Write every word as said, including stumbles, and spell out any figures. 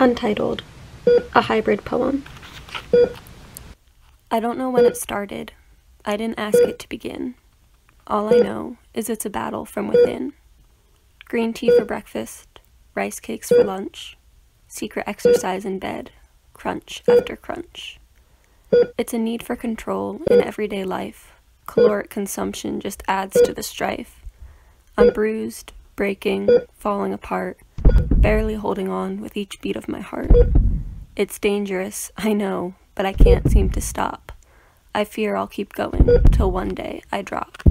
Untitled, a hybrid poem. I don't know when it started. I didn't ask it to begin. All I know is it's a battle from within. Green tea for breakfast, rice cakes for lunch, secret exercise in bed, crunch after crunch. It's a need for control in everyday life. Caloric consumption just adds to the strife. I'm bruised, breaking, falling apart, barely holding on with each beat of my heart. It's dangerous, I know, but I can't seem to stop. I fear I'll keep going till one day I drop.